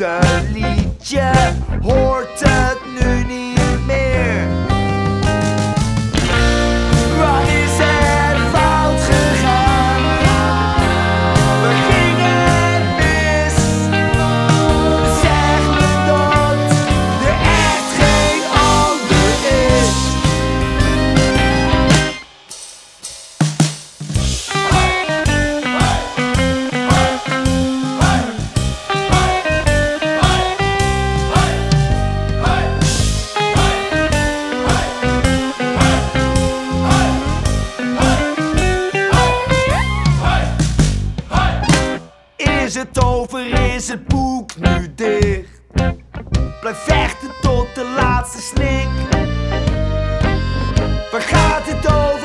een liedje hoort het nu niet meer. Wat is er fout gegaan? We gingen mis. Zeg me dat er echt geen ander is. Is het over, is het boek nu dicht? Blijf vechten tot de laatste snik. Waar gaat het over?